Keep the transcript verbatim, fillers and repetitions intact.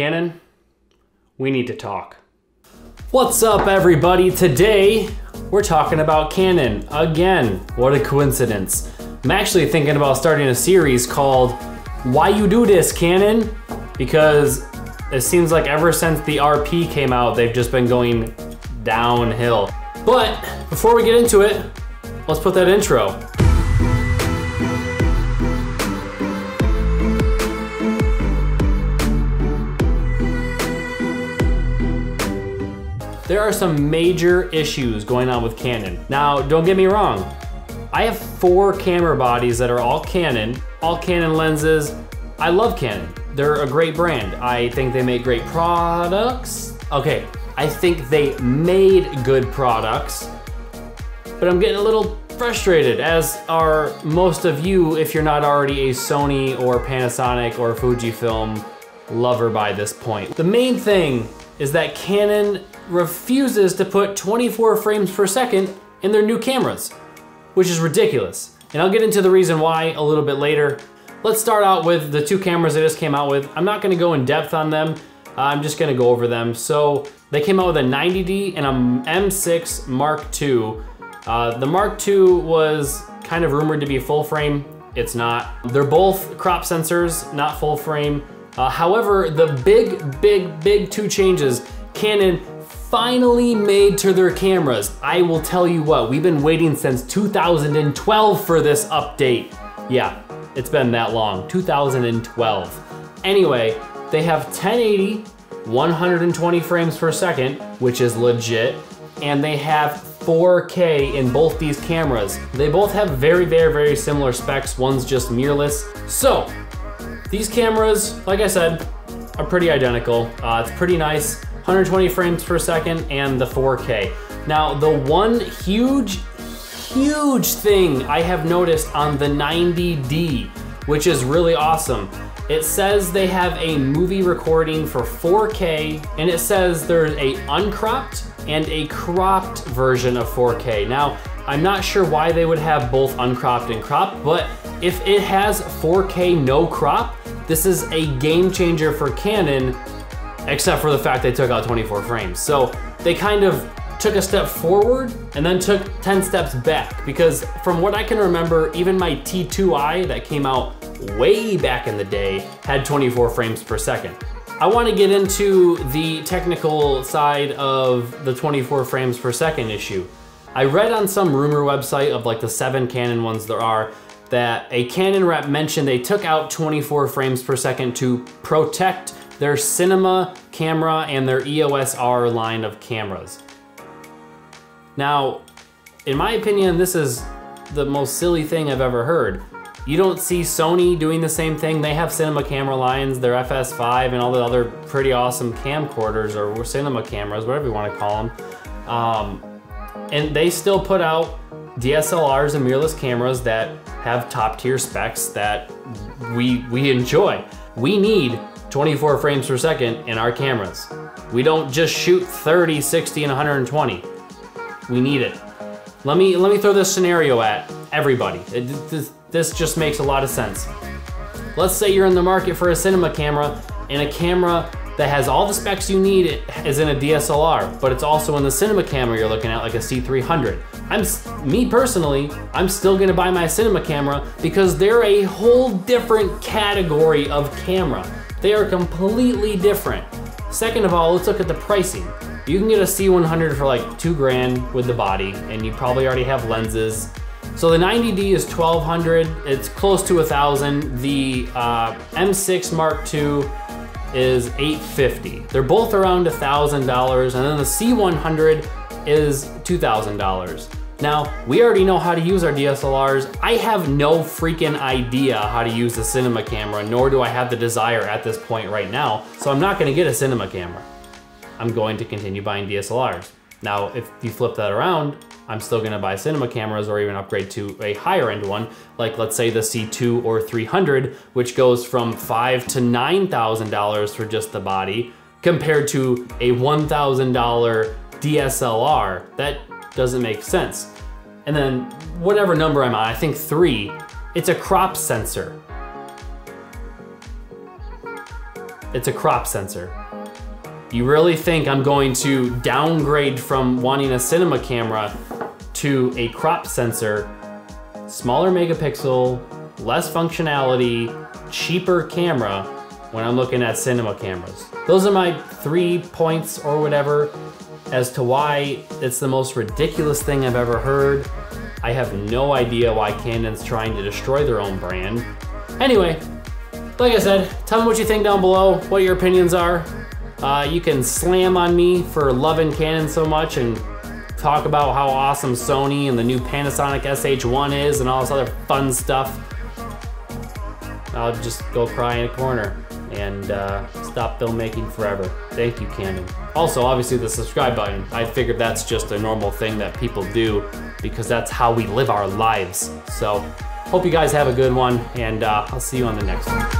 Canon, we need to talk. What's up, everybody? Today, we're talking about Canon again. What a coincidence. I'm actually thinking about starting a series called Why You Do This, Canon? Because it seems like ever since the R P came out, they've just been going downhill. But before we get into it, let's put that intro. There are some major issues going on with Canon. Now, don't get me wrong. I have four camera bodies that are all Canon, all Canon lenses. I love Canon. They're a great brand. I think they make great products. Okay, I think they made good products, but I'm getting a little frustrated, as are most of you if you're not already a Sony or Panasonic or Fujifilm lover by this point. The main thing is that Canon refuses to put twenty-four frames per second in their new cameras, which is ridiculous. And I'll get into the reason why a little bit later. Let's start out with the two cameras I just came out with. I'm not gonna go in depth on them. I'm just gonna go over them. So they came out with a ninety D and an M six Mark two. Uh, the Mark two was kind of rumored to be full frame. It's not. They're both crop sensors, not full frame. Uh, however, the big, big, big two changes Canon finally made to their cameras. I will tell you what, we've been waiting since two thousand twelve for this update. Yeah, it's been that long, two thousand twelve. Anyway, they have ten eighty, one hundred twenty frames per second, which is legit, and they have four K in both these cameras. They both have very, very, very similar specs. One's just mirrorless. So, these cameras, like I said, are pretty identical. Uh, it's pretty nice. one hundred twenty frames per second and the four K. Now, the one huge, huge thing I have noticed on the ninety D, which is really awesome, it says they have a movie recording for four K, and it says there's a uncropped and a cropped version of four K. Now, I'm not sure why they would have both uncropped and cropped, but if it has four K no crop, this is a game changer for Canon, except for the fact they took out twenty-four frames. So they kind of took a step forward and then took ten steps back, because from what I can remember, even my T two i that came out way back in the day had twenty-four frames per second. I want to get into the technical side of the twenty-four frames per second issue. I read on some rumor website of like the seven Canon ones there are that a Canon rep mentioned they took out twenty-four frames per second to protect their cinema camera and their E O S R line of cameras. Now, in my opinion, this is the most silly thing I've ever heard. You don't see Sony doing the same thing. They have cinema camera lines, their F S five and all the other pretty awesome camcorders or cinema cameras, whatever you wanna call them. Um, and they still put out D S L Rs and mirrorless cameras that have top tier specs that we, we enjoy. We need twenty-four frames per second in our cameras. We don't just shoot thirty, sixty, and one hundred twenty. We need it. Let me let me throw this scenario at everybody. It, this, this just makes a lot of sense. Let's say you're in the market for a cinema camera, and a camera that has all the specs you need is in a D S L R, but it's also in the cinema camera you're looking at, like a C three hundred. I'm, me personally, I'm still gonna buy my cinema camera because they're a whole different category of camera. They are completely different. Second of all, let's look at the pricing. You can get a C one hundred for like two grand with the body, and you probably already have lenses. So the ninety D is twelve hundred, it's close to a thousand. The uh, M six Mark two is eight fifty. They're both around a thousand dollars, and then the C one hundred is two thousand dollars. Now, we already know how to use our D S L Rs. I have no freaking idea how to use a cinema camera, nor do I have the desire at this point right now, so I'm not gonna get a cinema camera. I'm going to continue buying D S L Rs. Now, if you flip that around, I'm still gonna buy cinema cameras or even upgrade to a higher end one, like let's say the C two or three hundred, which goes from five to nine thousand dollars for just the body, compared to a one thousand dollar D S L R. That doesn't make sense. And then whatever number I'm on, I think three, it's a crop sensor. It's a crop sensor. You really think I'm going to downgrade from wanting a cinema camera to a crop sensor? Smaller megapixel, less functionality, cheaper camera when I'm looking at cinema cameras. Those are my three points or whatever as to why it's the most ridiculous thing I've ever heard. I have no idea why Canon's trying to destroy their own brand. Anyway, like I said, tell me what you think down below, what your opinions are. Uh, you can slam on me for loving Canon so much and talk about how awesome Sony and the new Panasonic S H one is and all this other fun stuff. I'll just go cry in a corner and uh, stop filmmaking forever. Thank you, Canon. Also, obviously the subscribe button. I figured that's just a normal thing that people do because that's how we live our lives. So, hope you guys have a good one, and uh, I'll see you on the next one.